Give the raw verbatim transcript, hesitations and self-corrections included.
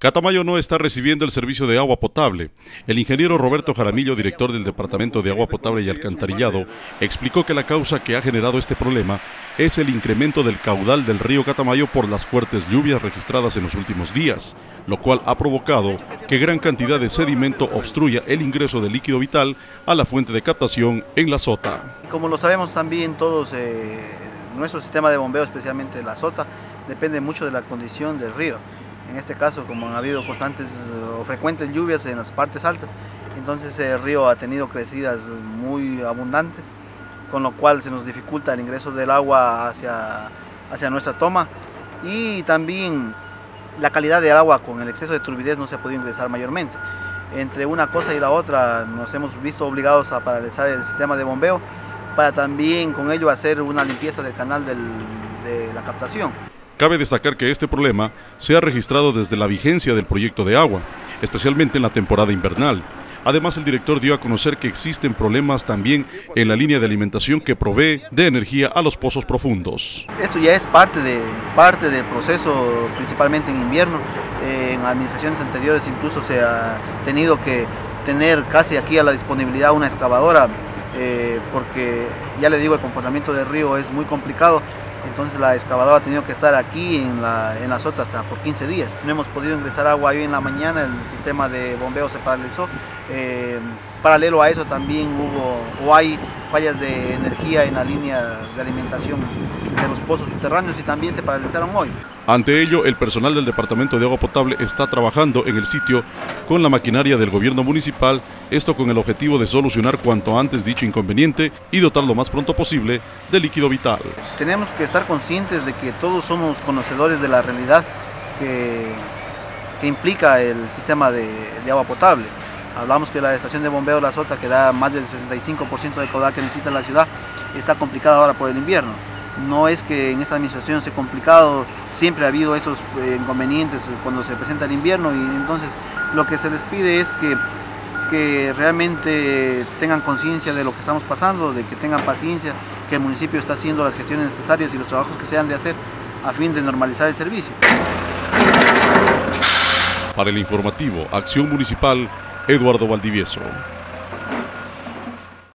Catamayo no está recibiendo el servicio de agua potable. El ingeniero Roberto Jaramillo, director del Departamento de Agua Potable y Alcantarillado, explicó que la causa que ha generado este problema es el incremento del caudal del río Catamayo por las fuertes lluvias registradas en los últimos días, lo cual ha provocado que gran cantidad de sedimento obstruya el ingreso de líquido vital a la fuente de captación en La Sota. Como lo sabemos también todos, eh, nuestro sistema de bombeo, especialmente La Sota, depende mucho de la condición del río. En este caso, como han habido constantes o frecuentes lluvias en las partes altas, entonces el río ha tenido crecidas muy abundantes, con lo cual se nos dificulta el ingreso del agua hacia, hacia nuestra toma, y también la calidad del agua con el exceso de turbidez no se ha podido ingresar mayormente. Entre una cosa y la otra nos hemos visto obligados a paralizar el sistema de bombeo para también con ello hacer una limpieza del canal del, de la captación. Cabe destacar que este problema se ha registrado desde la vigencia del proyecto de agua, especialmente en la temporada invernal. Además, el director dio a conocer que existen problemas también en la línea de alimentación que provee de energía a los pozos profundos. Esto ya es parte, de, parte del proceso, principalmente en invierno. En administraciones anteriores incluso se ha tenido que tener casi aquí a la disponibilidad una excavadora, eh, porque ya le digo, el comportamiento del río es muy complicado. Entonces la excavadora ha tenido que estar aquí en la, en la Sota hasta por quince días. No hemos podido ingresar agua hoy en la mañana, el sistema de bombeo se paralizó. Eh, paralelo a eso también hubo o hay fallas de energía en la línea de alimentación de los pozos subterráneos, y también se paralizaron hoy. Ante ello, el personal del Departamento de Agua Potable está trabajando en el sitio con la maquinaria del gobierno municipal, esto con el objetivo de solucionar cuanto antes dicho inconveniente y dotar lo más pronto posible de líquido vital. Tenemos que estar conscientes de que todos somos conocedores de la realidad que, que implica el sistema de, de agua potable. Hablamos que la estación de bombeo La Sota, que da más del sesenta y cinco por ciento del caudal que necesita la ciudad, está complicada ahora por el invierno. No es que en esta administración sea complicado, siempre ha habido estos inconvenientes cuando se presenta el invierno, y entonces lo que se les pide es que, que realmente tengan conciencia de lo que estamos pasando, de que tengan paciencia, que el municipio está haciendo las gestiones necesarias y los trabajos que se han de hacer a fin de normalizar el servicio. Para el informativo Acción Municipal, Eduardo Valdivieso.